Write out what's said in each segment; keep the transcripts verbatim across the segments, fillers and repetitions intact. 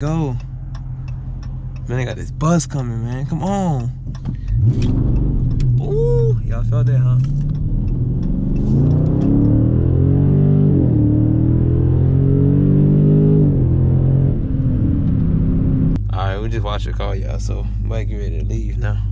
Go. Man, I got this buzz coming, man. Come on. Ooh, y'all felt that, huh? Alright, we just watched the car, y'all, so we might get ready to leave now.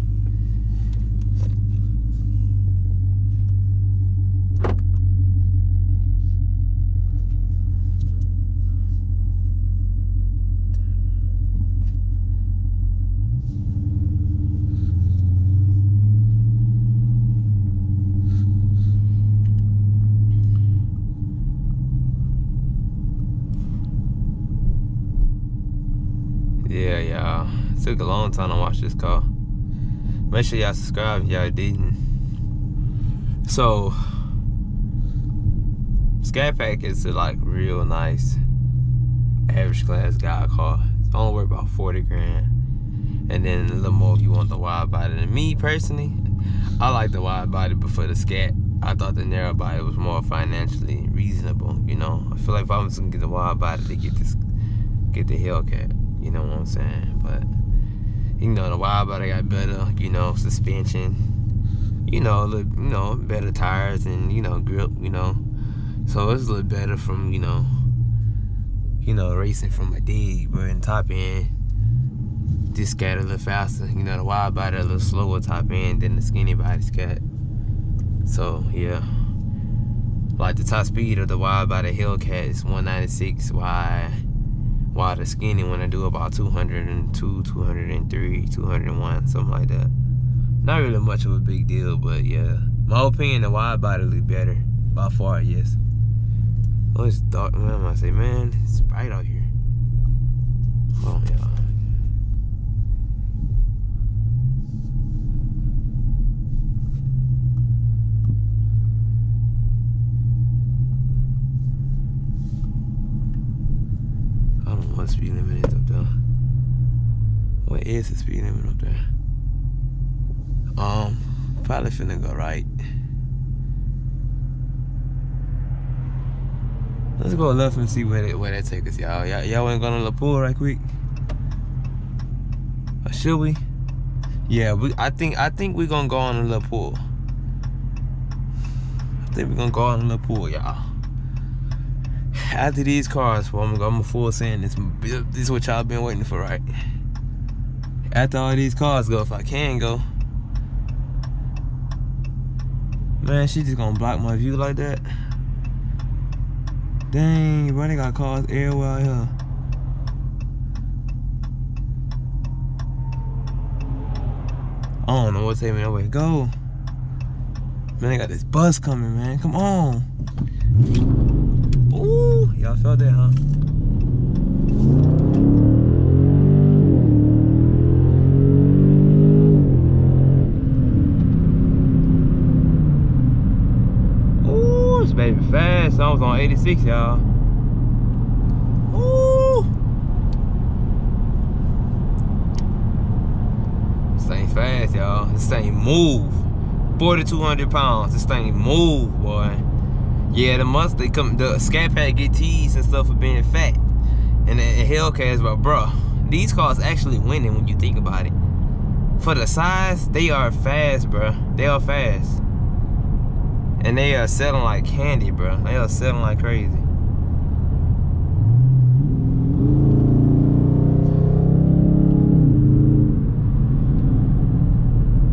Yeah, y'all. It took a long time to watch this car. Make sure y'all subscribe if y'all didn't. So, Scatpack is a like real nice average class guy car. It's only worth about forty grand. And then a little more if you want the wide body. And me personally, I like the wide body, but for the Scat, I thought the narrow body was more financially reasonable, you know? I feel like if I was gonna get the wide body, they get this get the Hellcat. You know what I'm saying? But you know the wide body got better, you know, suspension, you know, look, you know, better tires and you know grip, you know. So it's a little better from, you know, you know, racing from a dig, but in top end, this Scat a little faster, you know, the wide body a little slower top end than the skinny body Scat. So yeah. Like the top speed of the wide body Hellcat is one ninety-six wide. While the skinny one I do about two hundred two, two hundred three, two hundred one, something like that. Not really much of a big deal, but yeah. My opinion, the wide body look better. By far, yes. Oh, it's dark, man. I say, man, it's bright out here. Oh, yeah. Speed limit is up there. What is the speed limit up there? Um, probably finna go right. Let's go left and see where they, where that take us, y'all. Y'all ain't gonna the pool right quick? Or should we? Yeah, we. I think I think we're gonna go on a little pool. I think we're gonna go on a little pool, y'all. After these cars, well, I'm gonna full send this. This is what y'all been waiting for, right? After all these cars go, if I can go, man, she just gonna block my view like that. Dang, bro, they got cars everywhere out here. I don't know what's taking me away. Go, man, they got this bus coming, man. Come on. Ooh, y'all felt that, huh? Ooh, this baby fast. I was on eighty-six, y'all. Ooh. This thing fast, y'all. This thing move. forty-two hundred pounds. This thing move, boy. Yeah, the months they come, the Scatpack get teased and stuff for being fat, and the Hellcats, but bro, these cars actually winning when you think about it. For the size, they are fast, bro. They are fast, and they are selling like candy, bro. They are selling like crazy.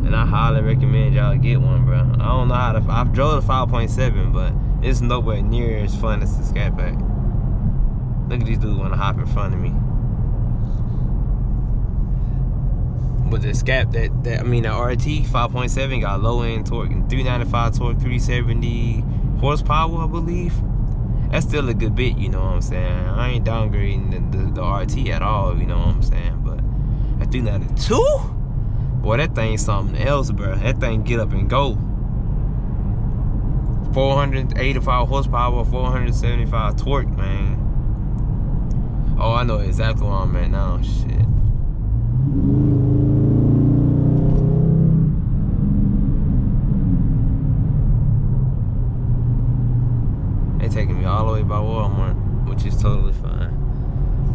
And I highly recommend y'all get one, bro. I don't know how to. I've drove the five point seven, but it's nowhere near as fun as the Scatpack. Look at these dudes wanna hop in front of me. But the Scat, that, that I mean the R T five point seven got low end torque, and three ninety-five torque, three seventy horsepower, I believe. That's still a good bit, you know what I'm saying? I ain't downgrading the, the, the R T at all, you know what I'm saying? But at three ninety-two? Boy, that thing's something else, bro. That thing get up and go. four hundred eighty-five horsepower, four hundred seventy-five torque, man. Oh, I know exactly where I'm at now. Shit. They're taking me all the way by Walmart, which is totally fine.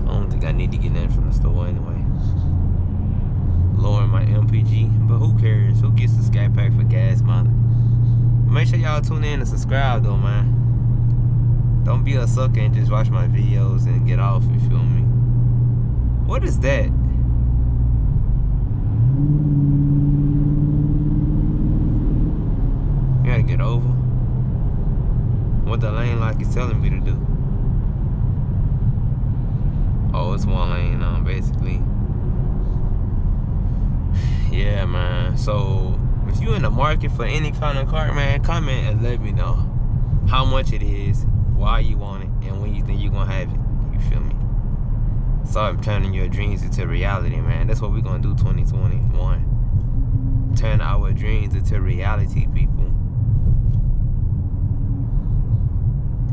I don't think I need to get that from the store anyway. Lowering my M P G, but who cares? Who gets the Scatpack for gas money? Make sure y'all tune in and subscribe though, man. Don't be a sucker and just watch my videos and get off, you feel me? What is that? You gotta get over what the lane like is telling me to do. Oh, it's one lane on, um, basically. Yeah, man. So if you in the market for any kind of car, man, comment and let me know how much it is, why you want it, and when you think you're gonna have it. You feel me? Start turning your dreams into reality, man. That's what we're gonna do twenty twenty-one. Turn our dreams into reality, people.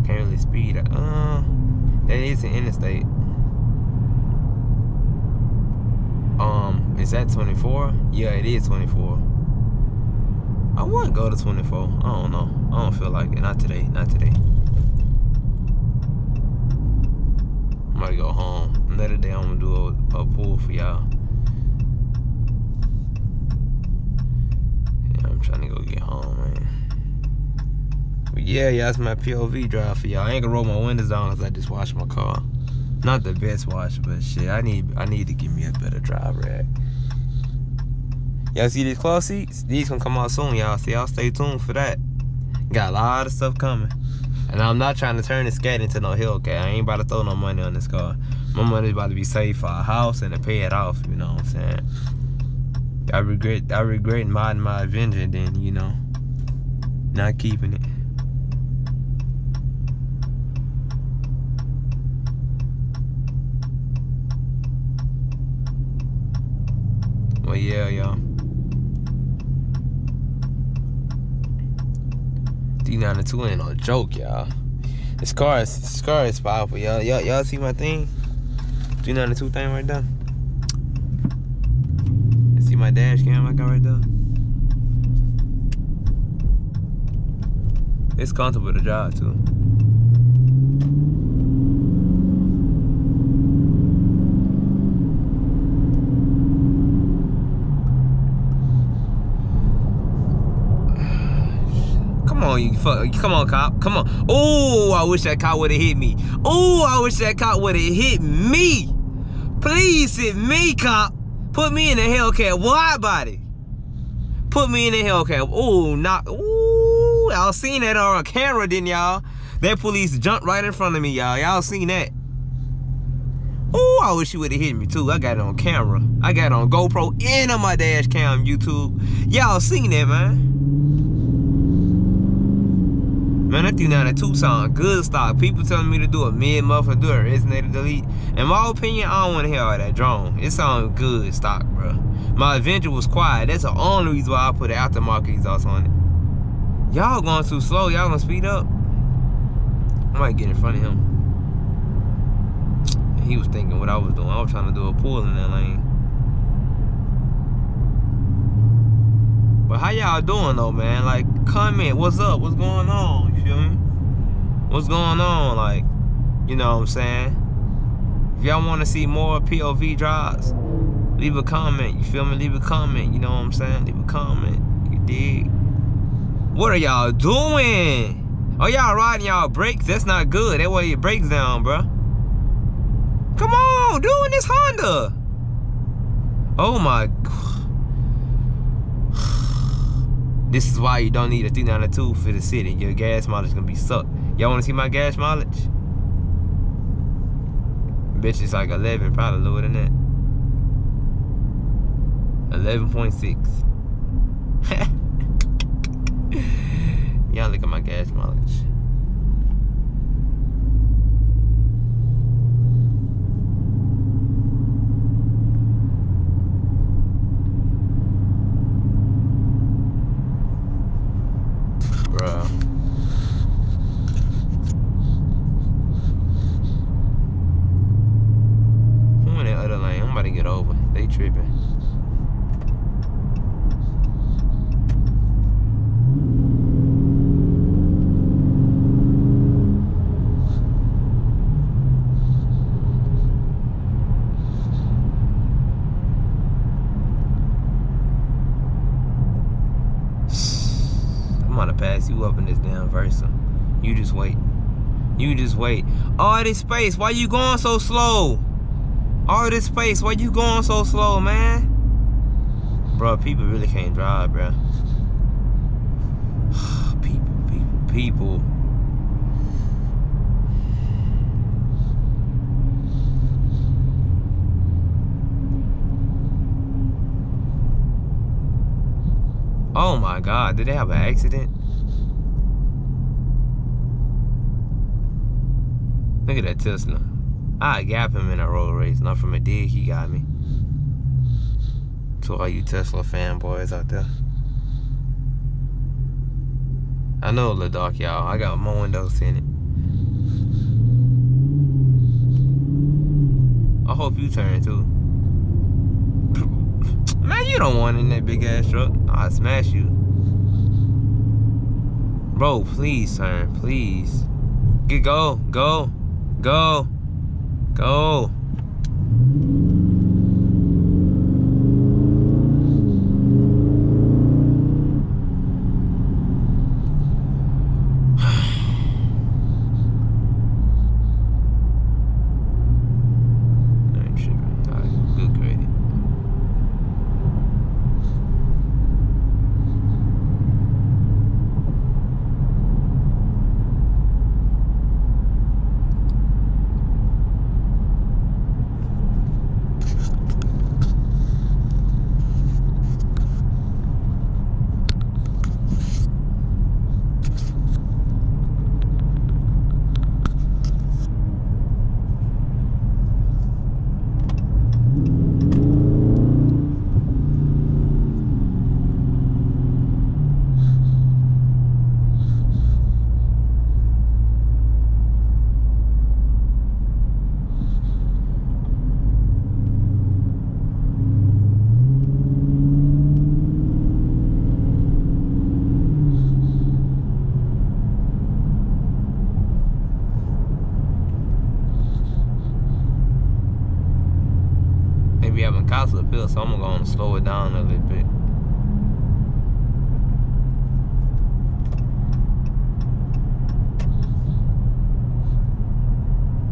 Can't really speed up. Uh, that is an interstate. Um, is that twenty-four? Yeah, it is twenty-four. I wouldn't go to twenty-four. I don't know. I don't feel like it. Not today. Not today. I'm about to go home. Another day I'm gonna do a, a pool for y'all. Yeah, I'm trying to go get home, man. But yeah, y'all, it's my P O V drive for y'all. I ain't gonna roll my windows down because I just washed my car. Not the best wash, but shit, I need I need to give me a better drive rack. Y'all see these cloth seats? These gonna come out soon, y'all. So y'all stay tuned for that. Got a lot of stuff coming. And I'm not trying to turn this Scat into no Hellcat. I ain't about to throw no money on this car. My money's about to be saved for a house and to pay it off, you know what I'm saying? I regret I regret modding my Avenger and then, you know, not keeping it. But yeah, y'all. D ninety-two ain't no joke, y'all. This car is this car is powerful, y'all. Y'all see my thing? D ninety-two thing right there. You see my dash cam I got right there? It's comfortable to drive too. You fuck, come on, cop. Come on. Oh, I wish that cop would have hit me. Oh, I wish that cop would have hit me. Please hit me, cop. Put me in the Hellcat wide body. Put me in the Hellcat. Oh, not. Ooh, y'all seen that on camera, didn't y'all? That police jumped right in front of me, y'all. Y'all seen that? Oh, I wish you would have hit me too. I got it on camera. I got it on GoPro and on my dash cam, YouTube. Y'all seen that, man? Man, that D ninety-two sound good stock. People telling me to do a mid-muffler, do a resonator delete. In my opinion, I don't want to hear all that drone. It sounds good stock, bro. My Avenger was quiet. That's the only reason why I put an aftermarket exhaust on it. Y'all going too slow. Y'all going to speed up. I might get in front of him. He was thinking what I was doing. I was trying to do a pull in that lane. But how y'all doing, though, man? Like, comment. What's up? What's going on? Feel me? What's going on? Like, you know what I'm saying? If y'all want to see more P O V drives, leave a comment. You feel me? Leave a comment. You know what I'm saying? Leave a comment. You dig? What are y'all doing? Are y'all riding y'all brakes? That's not good. That way it breaks down, bro. Come on, doing this Honda. Oh my god. This is why you don't need a three ninety-two for the city. Your gas mileage is gonna be sucked. Y'all wanna see my gas mileage? Bitch, it's like eleven, probably lower than that. eleven point six. Y'all look at my gas mileage. I'm about to pass you up in this damn Versa. You just wait. You just wait. All this space, why you going so slow? All this space, why you going so slow, man? Bro, people really can't drive, bro. People, people, people. Oh my God, did they have an accident? Look at that Tesla. I gap him in a road race. Not from a dig, he got me. To all you Tesla fanboys out there. I know it look dark, y'all. I got my windows tinted. I hope you turn too. Man, you don't want in that big ass truck. I'll smash you. Bro, please turn, please. Get go, go, go, go. So I'm gonna slow it down a little bit.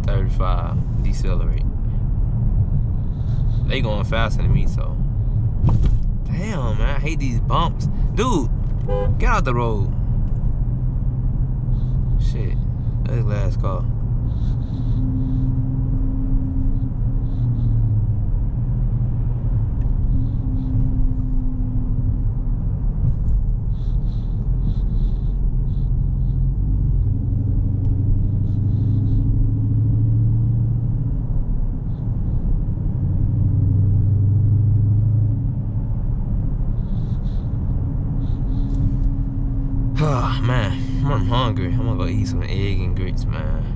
thirty-five, decelerate. They going faster than me, so. Damn, man, I hate these bumps. Dude, get out the road. Shit, that's the last car. Man, I'm hungry. I'm gonna go eat some egg and grits, man.